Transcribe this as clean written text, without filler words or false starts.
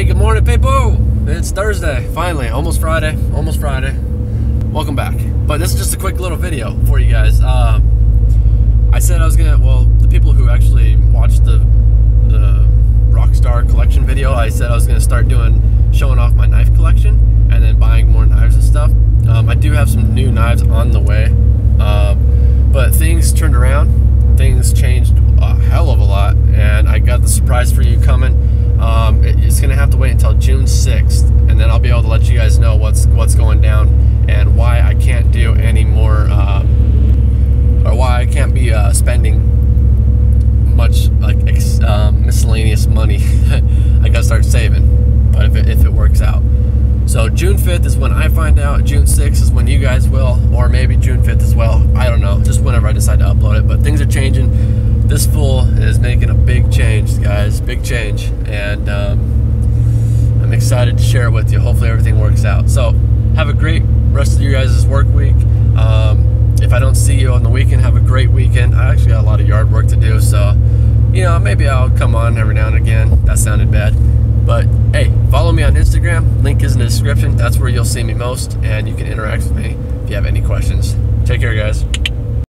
Hey, good morning, people. It's Thursday, finally, almost Friday. Welcome back. But this is just a quick little video for you guys. I said I was gonna, well, the people who actually watched the Rockstar collection video, I said I was gonna start showing off my knife collection and then buying more knives and stuff. I do have some new knives on the way, but things turned around, things changed a hell of a lot, and I got the surprise for you coming. It's gonna have to wait until June 6th, and then I'll be able to let you guys know what's going down and why I can't do any more, or why I can't be spending much like miscellaneous money. I gotta start saving, but if it works out. So June 5th is when I find out. June 6th is when you guys will, or maybe June 5th as well. I don't know. Just whenever I decide to upload it. But things are changing. This fool is making a big change, guys, big change, and I'm excited to share it with you. Hopefully everything works out. So have a great rest of you guys' work week. If I don't see you on the weekend, have a great weekend. I actually got a lot of yard work to do, so, you know, maybe I'll come on every now and again. That sounded bad. But hey, follow me on Instagram. Link is in the description. That's where you'll see me most, and you can interact with me if you have any questions. Take care, guys.